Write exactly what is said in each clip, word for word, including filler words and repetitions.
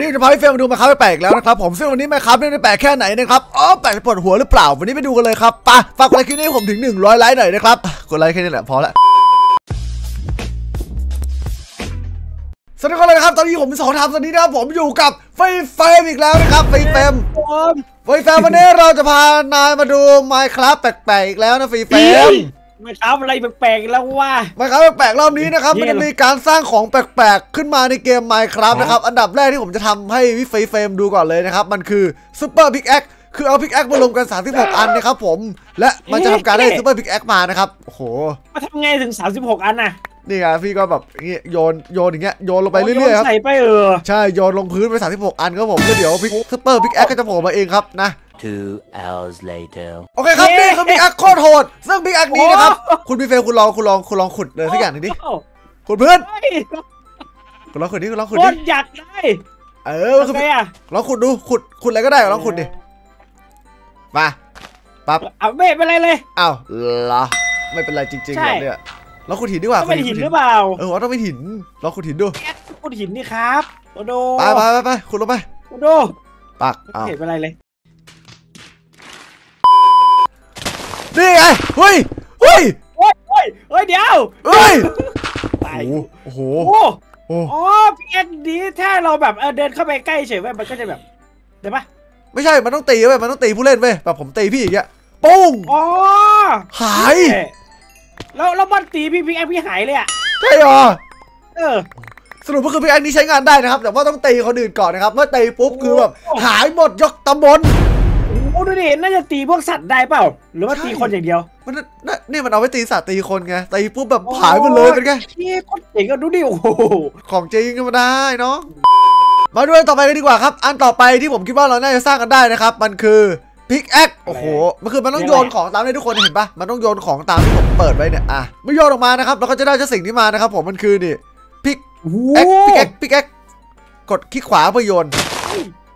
ที่จะพาพี่เฟรมมาดูมาครับแปลกแล้วนะครับผมซึ่งวันนี้มาครับไม่ได้แปลกแค่ไหนนะครับอ๋อแปลกปวดหัวหรือเปล่าวันนี้ไปดูกันเลยครับไปฝากกดไลค์คลิปนี้ผมถึงหนึ่งร้อยไลค์หน่อยนะครับกดไลค์แค่นี้แหละพอละสวัสดีคนครับตอนนี้ผมสองทำตอนนี้นะครับผมอยู่กับไฟเฟรมอีกแล้วนะครับไฟเฟรมไฟเฟรมวันนี้เราจะพานายมาดู Minecraft แปลกๆอีกแล้วนะไฟเฟรมไม่ครับอะไรแปลกๆแล้วว่าไม่ครับแปลกๆรอบนี้นะครับมันจะมีการสร้างของแปลกๆขึ้นมาในเกม Minecraft นะครับอันดับแรกที่ผมจะทำให้วิไฟเฟรมดูก่อนเลยนะครับมันคือซุปเปอร์พิกแอคคือเอาพิกแอคมารวมกันสามสิบหกอันนะครับผมและมันจะทำการได้ซุปเปอร์พิกแอคมานะครับโอ้โหมาทำไงถึงสามสิบหกอันอะนี่ไงพี่ก็แบบอย่างเงี้ยโยนโยนอย่างเงี้ยโยนลงไปเรื่อยๆครับใส่ไปเออใช่โยนลงพื้นไปสามสิบหกอันครับผมก็เดี๋ยวพิกซุปเปอร์พิกแอคก็จะโผล่มาเองครับนะtwo hours later โอเคครับนี่คือพิกแอคโคตรโหดซึ่งพิกแอคนี้นะครับคุณพี่เฟลคุณลองคุณลองคุณลองขุดเลยสักอย่างหนึ่งดิขุดเพื่อนคุณลองขุดดิคุณลองขุดดิคนอยากได้เออคือลองขุดดูขุดขุดอะไรก็ได้ลองขุดดิมาปั๊บเอาไม่เป็นไรเลยอ้าวเหรอไม่เป็นไรจริงๆเลยเนี่ยเราขุดหินดีกว่าต้องเป็นหินหรือเปล่าเออต้องเป็นหินเราขุดหินดูขุดหินนี่ครับโอโดไปไปไปไปขุดลงไปโอโดปักเอาเห็นอะไรเลยนี่ไงเฮ้ยเฮ้ยเฮ้ยเฮ้ยเดี๋ยวเฮ้ยโอ้โหโอ้โหพิกแอคนี้ถ้าเราแบบเดินเข้าไปใกล้เฉยๆมันก็จะแบบเดี๋ยวปะไม่ใช่มันต้องตีเว้ยมันต้องตีผู้เล่นเว้ยแบบผมตีพี่อย่างเงี้ยปุ้งอ๋อหายแล้วแล้วบอลตีพี่พิกแอคพี่หายเลยอ่ะใช่หรอเออสรุปก็คือพิกแอคนี้ใช้งานได้นะครับแต่ว่าต้องตีคนอื่นก่อนนะครับเมื่อตีปุ๊บคือแบบหายหมดยกตำบลโอ้ดูดิน่าจะตีพวกสัตว์ได้เปล่าหรือว่าตีคนอย่างเดียวมันนี่มันเอาไว้ตีสัตว์ตีคนไงตีปุ๊บแบบหายหมดเลยเป็นไงนี่ก็เจ๋งก็ดูดิโอ้ของจริงก็มาได้เนาะมาดูอันต่อไปกันดีกว่าครับอันต่อไปที่ผมคิดว่าเราน่าจะสร้างกันได้นะครับมันคือพิกแอคโอ้โหมันคือมันต้องโยนของตามให้ทุกคนเห็นปะมันต้องโยนของตามที่ผมเปิดไว้เนี่ยอ่ะไม่โยนออกมานะครับเราก็จะได้เจ้าสิ่งที่มานะครับผมมันคือนี่พิกแอคพิกแอคพิกแอคกดคลิกขวาเพื่อโยน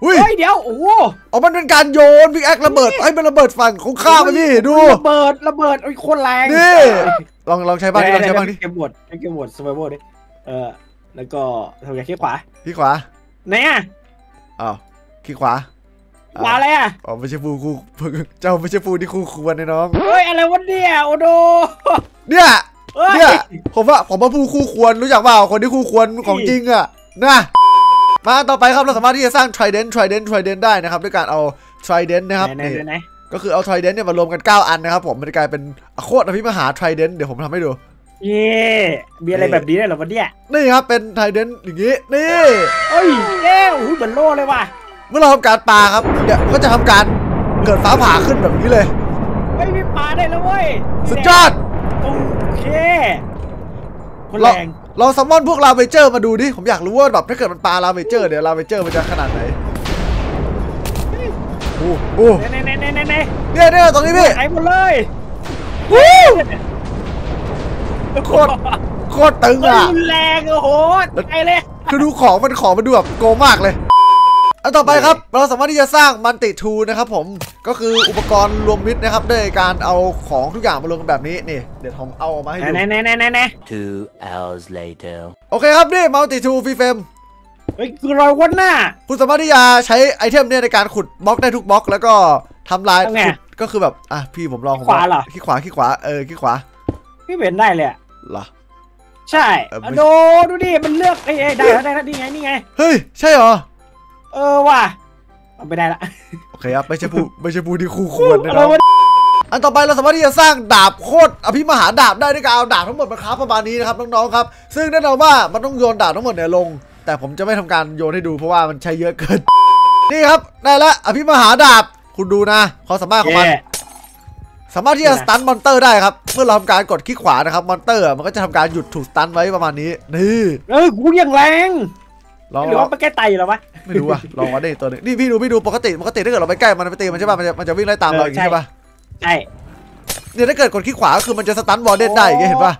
เฮ้ยเดี๋ยวโอ้โหอ๋อมันเป็นการโยนพิกแอคระเบิดไอ้มันระเบิดฝั่งของข้ามันนี่ดูระเบิดระเบิดไอ้คนแรงนี่ลองลองใช้บ้างลองใช้บ้างดิเกมบดเกมบดสไบโบดดิเออแล้วก็ทำไงคลิกขวาคลิกขวาไหนอ่ะอ้าวคลิกขวาขวาอะไรอ่ะอ๋อไม่ใช่ปูคูเจ้าไม่ใช่ปูที่คูควรนะน้องเฮ้ยอะไรวะเนี่ยโอโดเนี่ยเนี่ยผมว่าผมว่าปูคูควรรู้จักเปล่าคนที่คูควรของจริงอ่ะนะมาต่อไปครับเราสามารถที่จะสร้าง trident trident trident ได้นะครับด้วยการเอา trident นะครับก็คือเอา trident เนี่ยมารวมกันเก้าอันนะครับผมมันจะกลายเป็นโคตรอภิมหา trident เดี๋ยวผมทำให้ดูเย่มีอะไรแบบนี้ได้หรอวะเนี่ยนี่ครับเป็น trident อย่างนี้นี่เอ้ยเย้โอ้โหเหมือนโล่เลยว่ะเมื่อเราทำการปลาครับเดี๋ยวก็จะทำการเกิดฟ้าผ่าขึ้นแบบนี้เลยไม่มีปลาได้แล้วเว้ยสุดยอดโอเคเราเราซัมมอนพวกลาเวเจอร์มาดูดิผมอยากรู้ว่าแบบถ้าเกิดมันปลาลาเวเจอร์เดี๋ยวลาเวเจอร์มันจะขนาดไหนโอ้โหเนี่ยเนี่ยเนี่ยเนี่ยเนี่ยเนี่ยตรงนี้พี่ไอ้หมดเลยวู้โคตรโคตรตึงอ่ะแรงโอ้โหไอ้เลยคือดูของมันของมันดูแบบโกมากเลยอันต่อไปครับเราสามารถที่จะสร้างมันติทูนะครับผมก็คืออุปกรณ์รวมมิตรนะครับด้วยการเอาของทุกอย่างมารวมกันแบบนี้นี่เดี๋ยวผมเอามาให้ดูแน่แน่แน่แน่แน่ two hours later โอเคครับนี่มันติทูฟรีเฟมเฮ้ยคือรอยวันหน้าคุณสามารถที่จะใช้ไอเทมเนี่ยในการขุดบล็อกได้ทุกบล็อกแล้วก็ทำลายก็คือแบบอ่ะพี่ผมลองขวาเหรอขี้ขวาขี้ขวาเออขี้ขวาพี่เห็นได้เลยเหรอใช่โดดูดิมันเลือกไอ้ได้ได้ได้นี่ไงนี่ไงเฮ้ยใช่หรอเออว่ะเอาไปได้ละโอเคครับไม่ใช่ปูไม่ใช่ปูที่คู่ควรนะครับอันต่อไปเราสามารถที่จะสร้างดาบโคตรอภิมหาดาบได้ด้วยการเอาดาบทั้งหมดมาครับประมาณนี้นะครับน้องๆครับซึ่งแน่นอนว่ามันต้องโยนดาบทั้งหมดเนี่ยลงแต่ผมจะไม่ทำการโยนให้ดูเพราะว่ามันใช้เยอะเกินนี่ครับได้ละอภิมหาดาบคุณดูนะความสามารถของมันสามารถที่จะสตันมอนเตอร์ได้ครับเมื่อเราทำการกดคลิกขวานะครับมอนเตอร์มันก็จะทำการหยุดถูกสตันไว้ประมาณนี้นี่เออกูยังแรงหรือว่าไปใกล้ไตอยู่หรอวะไม่รู้อะลองวัดได้ตัวนึงนี่พี่ดูพี่ดูปกติปกติถ้าเกิดเราไปใกล้มันไปตีมันใช่ป่ะมันจะมันจะวิ่งไล่ตามเราอย่างนี้ใช่ป่ะใช่เนี่ยถ้าเกิดกดขี้ขวาก็คือมันจะสตันบอลเด่นได้อย่างเงี้ยเห็นป่ะ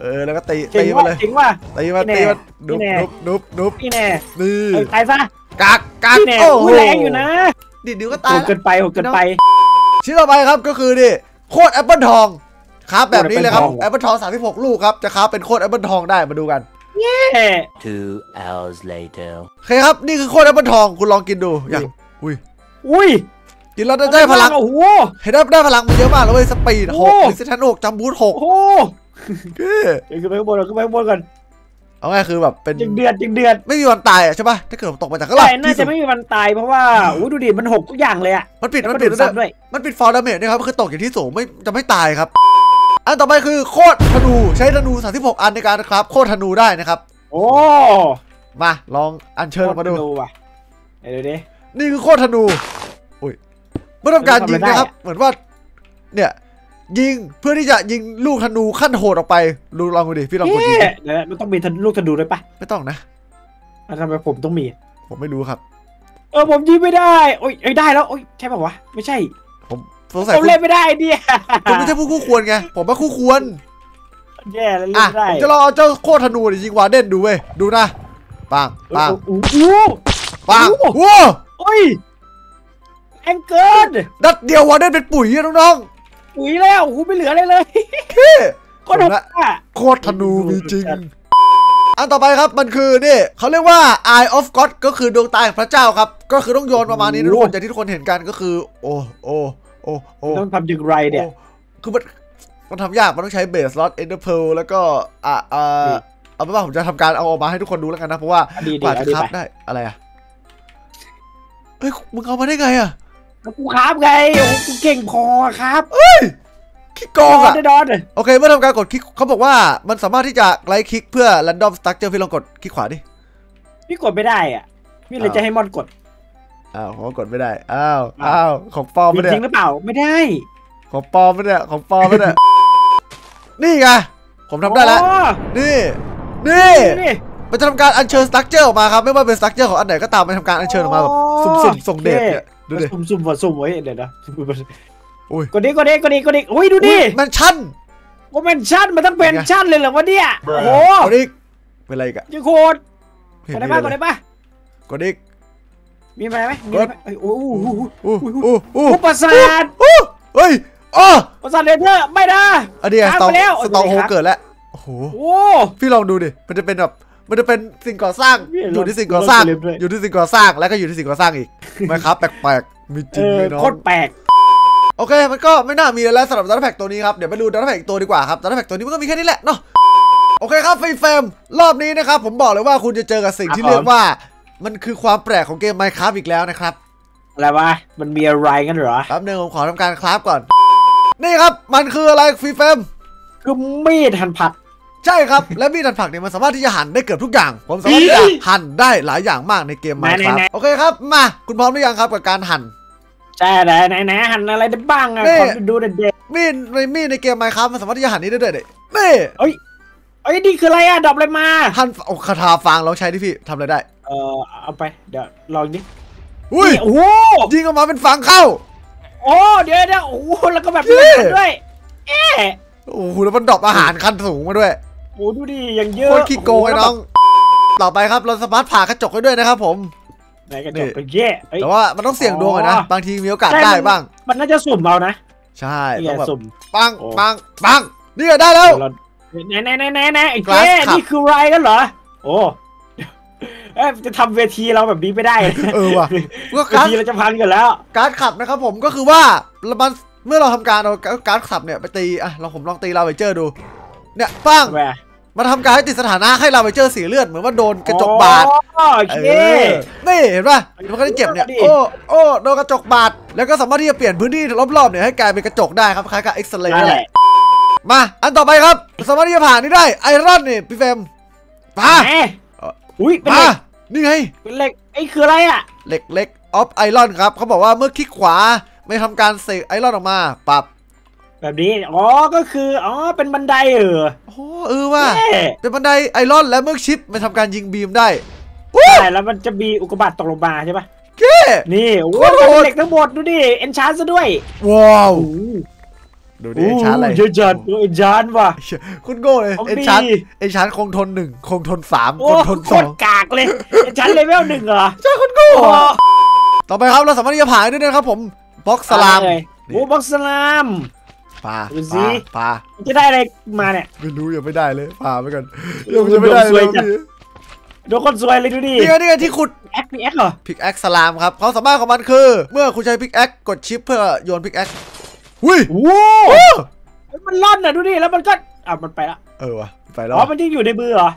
เออแล้วก็ตีตีมาเลยตีมาตีมาดุบดุบดุบดุบนี่แน่นี่ตายซะกากกากโอ้โหแรงอยู่นะดิดิวก็ตายเกินไปเกินไปชิ้นต่อไปครับก็คือนี่โคตรแอปเปิลทองครับแบบนี้เลยครับแอปเปิลทองสามสิบหกลูกครับจะครับเป็นโคตรแอปเปิลทองได้มาดูกัน เย้ two hours later โอเคครับนี่คือโคตรแอปเปิลทองคุณลองกินดูอย่างอุ้ยอุ้ยกินแล้วได้พลังโอ้โหเห็นได้ได้พลังมันเยอะมากเลยสปีดหกดิสแทนหกจัมบูทหกโอ้เก๋ขึ้นไปข้างบนขึ้นไปข้างบนก่อนเอาง่ายคือแบบเป็นจึงเดือดจึงเดือดไม่มีวันตายใช่ปะถ้าเกิดผมตกมาจากข้างล่างน่าจะไม่มีวันตายเพราะว่าอู้ดูดิมันหกทุกอย่างเลยอ่ะมันปิดมันปิดด้วยมันปิดฟอร์ดาเมจด้วยครับคือตกอย่างที่สูงไม่จะไม่ตายครับอันต่อไปคือโคตรธนูใช้ธนูสามสิบหกอันในการนะครับโคตรธนูได้นะครับโอ้มาลองอัญเชิญมาดูเดี๋ยวดินี่คือโคตรธนูอุ้ยเมื่อทำการยิงนะครับเหมือนว่าเนี่ยยิงเพื่อที่จะยิงลูกธนูขั้นโหดออกไปดูลองดูดิพี่ลองกดดิเนี่ยมันต้องมีลูกธนูด้วยปะไม่ต้องนะทำไมผมต้องมีผมไม่รู้ครับเออผมยิงไม่ได้โอ้ยได้แล้วโอ้ยใช่ป่าววะไม่ใช่ผมสงสัยผมเล่นไม่ได้เนี่ยผมไม่ใช่ผู้คู่ควรไงผมว่าคู่ควรแย่แล้วเล่นได้จะรอเจ้าโคตรธนูยิงวาเด่นดูเว้ยดูนะปังปังอู้ปังโว้โอ้ยแองเกิลดัดเดียววาเด่นเป็นปุ๋ยน้องอุ้ยแล้วกูไม่เหลืออะไรเลยโคตรละโคตรธนูมีจริงอันต่อไปครับมันคือนี่เขาเรียกว่า Eye of God ก็คือดวงตาแห่งพระเจ้าครับก็คือต้องโยนประมาณนี้ทุกคนอย่างที่ทุกคนเห็นกันก็คือโอ้โอ้โอ้โอ้ต้องทำอย่างไรเนี่ยคือมันมันทำยากมันต้องใช้เบสล็อตเอ็นเดอร์เพลแล้วก็อ่าอ่าเอาเป็นว่าผมจะทำการเอาออกมาให้ทุกคนดูแล้วกันนะเพราะว่าป่าจะครับได้อะไรอ่ะเฮ้ยมึงเอามาได้ไงอ่ะกูครับไงกูเก่งพอครับเอ้ยคลิกกองอะโอเคเมื่อทำการกดคลิกเขาบอกว่ามันสามารถที่จะไลค์คลิกเพื่อ random structure พี่ลองกดคลิกขวาดิพี่กดไม่ได้อ่ะพี่เลยจะให้มอนกดอ้าวผมกดไม่ได้อ้าวอ้าวของปลอมไม่ได้จริงหรือเปล่าไม่ได้ของปลอมไม่ได้ของปลอมไม่ได้นี่ไงผมทำได้แล้วนี่นี่มันจะทำการอัญเชิญ structure ออกมาครับไม่ว่าเป็น structure ของอันไหนก็ตามมันทำการอัญเชิญออกมาแบบสุ่มๆส่งเดชเนี่ยดูดิซุ่มๆว่ะซุ่มไว้เดี๋ยวนะอุ้ยก็ดีก็ดีก็ดีก็ดีอุ้ยดูดิมันชั่นว่ามันชั่นมันต้องเป็นชั่นเลยเหรอวะเนี่ยโอ้โหก็ดีเป็นไรกันยังโคตรกดได้ป่ะกดได้ป่ะก็ดีมีอะไรไหมมีอะไรโอ้โหโอ้โหโอ้โหประสาทเฮ้ยอ๋อประสาทเลเทอร์ไม่ได้อะเดี๋ยวสตองสตองโฮเกิดแล้วโอ้โหพี่ลองดูดิมันจะเป็นแบบมันจะเป็นสิ่งก่อสร้างอยู่ที่สิ่งก่อสร้างอยู่ที่สิ่งก่อสร้างแล้วก็อยู่ที่สิ่งก่อสร้างอีกนะครับแปลกๆมีจริงเลยเนาะโคตรแปลกโอเคมันก็ไม่น่ามีแล้วสำหรับดัตแพ็กตัวนี้ครับเดี๋ยวไปดูดัตแพ็กอีกตัวดีกว่าครับดัตแพ็กตัวนี้มันก็มีแค่นี้แหละเนาะโอเคครับฟีเฟมรอบนี้นะครับผมบอกเลยว่าคุณจะเจอกับสิ่งที่เรียกว่ามันคือความแปลกของเกม Minecraft อีกแล้วนะครับอะไรวะมันมีอะไรกันเหรอครับหนึ่งผมขอทำการคราฟก่อนนี่ครับมันคืออะไรฟีเฟมคือมีดหั่นผักใช่ครับและมีดหั่นผักเนี่ยมันสามารถที่จะหั่นได้เกือบทุกอย่างผมสามารถที่จะหั่นได้หลายอย่างมากในเกมมาครับโอเคครับมาคุณพร้อมหรือยังครับกับการหั่นใช่ไหนไหนไหนหั่นอะไรได้บ้างอะขอดูเด็ดๆมีดในมีดในเกมมาครับมันสามารถที่จะหั่นนี้ได้ด้วยเด็ดนี่เอ้ยเอ้ยนี่คืออะไรอะดอกอะไรมาหั่นโอ้คาถาฟางลองใช้ดิพี่ทำอะไรได้เออเอาไปเดี๋ยวลองดิอุ้ยโอ้ยิงออกมาเป็นฟางเข้าโอ้เดี๋ยวเดี๋ยวโอ้แล้วก็แบบด้วยเอ๊ะโอ้โหแล้วมันดอกอาหารขั้นสูงมาด้วยโอ้ดูดิยังเยอะโคตรขี้โกงไอ้น้องต่อไปครับเราสามารถผ่ากระจกได้ด้วยนะครับผมในกระจกเป็นแย่แต่ว่ามันต้องเสี่ยงดวงหน่อยนะบางทีมีโอกาสได้บ้างมันน่าจะสุ่มเรานะใช่ต้องแบบปังปังปังนี่ก็ได้แล้วแน่แน่แน่แน่แน่ไอ้แย่นี่คือไรกันเหรอโอ้จะทำเวทีเราแบบนี้ไม่ได้เออว่ะเวทีเราจะพันกันแล้วการขับนะครับผมก็คือว่ามันเมื่อเราทำการเอาการขับเนี่ยไปตีอะลองผมลองตีเราไปเจอดูเนี่ยปังมาทำการให้ติดสถานะให้เราไปเจอสีเลือดเหมือนว่าโดนกระจกบาดนี่เห็นป่ะมันก็ได้เจ็บเนี่ยโอ้โอ้โดนกระจกบาดแล้วก็สามารถที่จะเปลี่ยนพื้นที่รอบๆเนี่ยให้กลายเป็นกระจกได้ครับคล้ายกับเอ็กซ์เรย์นี่แหละมาอันต่อไปครับสามารถที่จะผ่านนี่ได้ไอรอนนี่พี่เฟมมาอุ้ยมานี่ไงเป็นเหล็กไอ้คืออะไรอะเหล็กเล็กออฟไอรอนครับเขาบอกว่าเมื่อคลิกขวาไม่ทำการเสกไอรอนออกมาปรับแบบนี้อ๋อก็คืออ๋อเป็นบันไดเออโอ้เออว่าเป็นบันไดไอรอนและเมื่อชิปมันทำการยิงบีมได้ใช่แล้วมันจะมีอุกกาบาตตกลงมาใช่ปะนี่โอ้โหเป็นเหล็กทั้งหมดดูดิเอ็นชาร์ซะด้วยว้าวดูดิเอ็นชาร์ซอะไรเอ็นชาร์ซเอ็นชาร์ซว่ะคุณโง่เลยเอ็นชาร์ซเอ็นชาร์ซคงทนหนึ่งคงทนสามคงทนสองกากเลยเอ็นชาร์ซเลเวลหนึ่งเหรอใช่คุณโง่ต่อไปครับเราสามารถที่จะผ่านด้วยนะครับผมบล็อกสลามโอ้บล็อกสลาม ปลาปลาจะได้อะไรมาเนี่ยไม่รู้ยังไม่ได้เลยปลาไปก่อนยังไม่ได้เลยโดนคนสวยเลยดูดินี่นี่ที่ขุดแอคพิกแอคเหรอพิกแอคสลามครับความสามารถของมันคือเมื่อคุณใช้พิกแอคกดชิปเพื่อโยนพิกแอคอุ้ยมันล่อนน่ะดูดิแล้วมันก็อ่ะมันไปละเออวะไปแล้วอ๋อมันยังอยู่ในมือเหรอ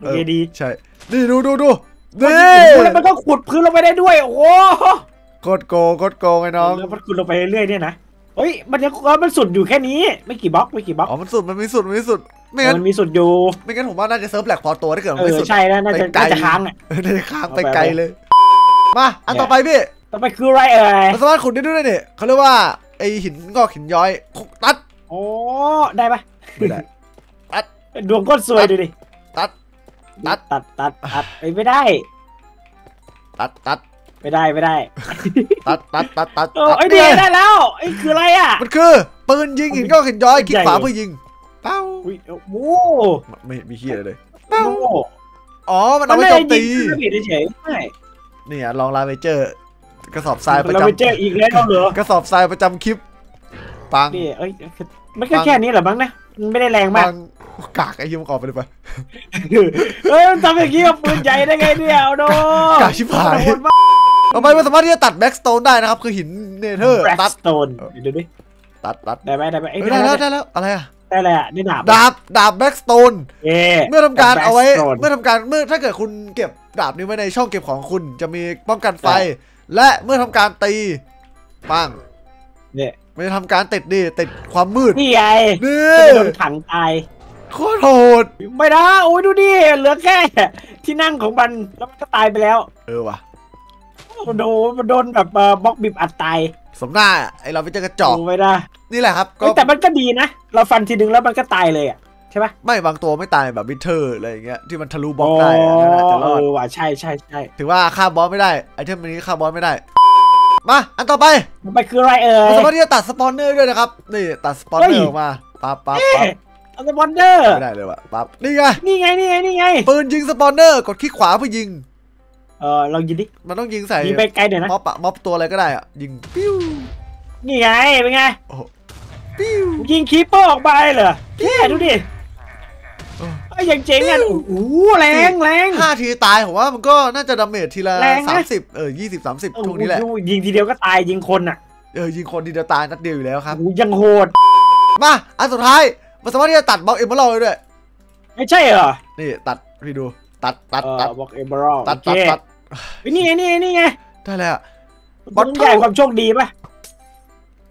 โอเคดีใช่นี่ดูดูดูนี่มันก็ขุดพื้นลงไปได้ด้วยโอ้โหกดโกกดโกไงน้องมันขุดลงไปเรื่อยๆเนี่ยนะเฮ้ยมันยังมันสุดอยู่แค่นี้ไม่กี่บล็อกไม่กี่บล็อกอ๋อมันสุดมันมีสุดมันมีสุดไม่งั้นมันมีสุดอยู่ไม่งั้นผมว่าน่าจะเซิร์ฟแหลกพอตัวถ้าเกิดมันไม่สุดใช่น่าจะน่าจะค้างอ่ะน่าจะค้างไปไกลเลยมาอันต่อไปพี่ต่อไปคืออะไรเอ่ยสามารถขุดได้ด้วยเนี่ยเขาเรียกว่าไอหินงอกหินย้อยตัดโอ้ได้ปะไม่ได้ตัดดวงก้นสวยดูดิตัดตัดตัดตัดตัดไม่ได้ตัดตัดไม่ได้ไม่ได้ตัดตัดตัดตัดไอ้เดียได้แล้วไอ้คืออะไรอ่ะมันคือปืนยิงหินก็หินย้อยคลิกขวาเพื่อยิงเป้าโอ้ไม่มีเฮียเลยเป้าอ๋อมันเอาไปโจมตีนี่อ่ะลองลาเวเจอร์กระสอบทรายประจำลาเวเจอร์อีกแล้วเหรอกระสอบทรายประจำคลิปปังนี่เอ้ยมันแค่แค่นี้เหรอมั้งนะไม่ได้แรงมากกากไอ้ยิ้มกอบไปเลยปะเฮ้ยมันทำอย่างนี้กับปืนใหญ่ได้ไงเนี่ยเอาโน่กากชิบหายต่อไปมันสามารถที่จะตัดแบ็กสโตนได้นะครับคือหินเนเธอร์ตัดสโตนดูดิตัดตัดได้ไหมได้ไหมได้แล้วได้แล้วอะไรอะได้อะไรอะได้ดาบดาบดาบแบ็กสโตนเมื่อทำการเอาไว้เมื่อทำการเมื่อถ้าเกิดคุณเก็บดาบนี้ไว้ในช่องเก็บของคุณจะมีป้องกันไฟและเมื่อทำการตีปังเนี่ยไม่ได้ทำการติดดิติดความมืดนี่ไงนี่โดนถังตายโคตรโหดไม่ได้โอ้ยดูดิเหลือแค่ที่นั่งของมันแล้วมันก็ตายไปแล้วเออว่ะมันโดนมันโดนแบบบล็อกบีบอัดตายสมหน้าไอเราไปเจอกระจอกไม่ได้นี่แหละครับแต่มันก็ดีนะเราฟันทีนึงแล้วมันก็ตายเลยอ่ะใช่ปะไม่บางตัวไม่ตายแบบวินเทอร์อะไรอย่างเงี้ยที่มันทะลุบล็อกได้จะรอดว่ะใช่ใช่ใช่ถือว่าฆ่าบอสไม่ได้ไอเทมนี้ฆ่าบอสไม่ได้มาอันต่อไปมันไปคืออะไรเอ่ยสามารถที่จะตัดสปอนเนอร์ด้วยนะครับนี่ตัดสปอนเนอร์ออกมาปั๊บปั๊บปั๊บสปอนเนอร์ไม่ได้เลยว่ะปั๊บนี่ไงนี่ไงนี่ไงนี่ไงปืนยิงสปอนเนอร์กดคลิกขวาเพื่อยิงเออลองยิงดิมันต้องยิงใส่ยิงไปไกลเดี๋ยวนะม็อบอะม็อบตัวอะไรก็ได้อะยิงปิ้วนี่ไงเป็นไงโอ้ปิ้วยิงคีปเปอร์ออกไปเหรอแค่ดูดิไอ้ยังเจ๋งอ่ะโอ้แรงแรงห้าทีตายผมว่ามันก็น่าจะดาเมจทีละสามสิบเออยี่สิบสามสิบช่วงนี้แหละยิงทีเดียวก็ตายยิงคนอ่ะเออยิงคนทีเดียวตายนัดเดียวอยู่แล้วครับยังโหดมาอันสุดท้ายมันสามารถที่จะตัดบล็อกเอเมอรัลด์ด้วยไม่ใช่เหรอนี่ตัดพี่ดูตัดตัดตัดบล็อกเอเมอรัลด์ตัดตัดตัดนี่ไงนี่ไงนี่ไงได้เลยอ่ะบอลใหญ่ความโชคดีป่ะ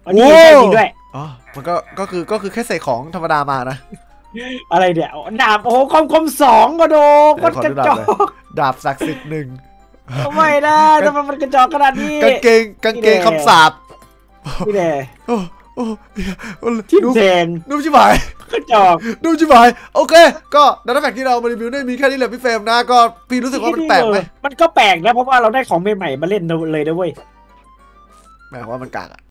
อันนี้ใช่จริงด้วยอ๋อมันก็ก็คือก็คือแค่ใส่ของธรรมดามานะอะไรเดี๋ยวดาบโอ้โหคมคมสองก็โดกระจอกดาบศักดิ์สิทธิ์หนึ่งทำไมนะทำไมมันกระจอกขนาดนี้กางเกงกางเกงคำสาบที่แดงโอ้โอ้ที่แดงนุ่มชิบหายกระจอกนุ่มชิบหายโอเคก็ดาต้าแฟกที่เรามารีวิวได้มีแค่นี้แหละพี่เฟรมนะก็พี่รู้สึกว่ามันแปลกไหมมันก็แปลกนะเพราะว่าเราได้ของใหม่ๆมาเล่นเลยนะเว้ยหมายความว่ามันกากอะ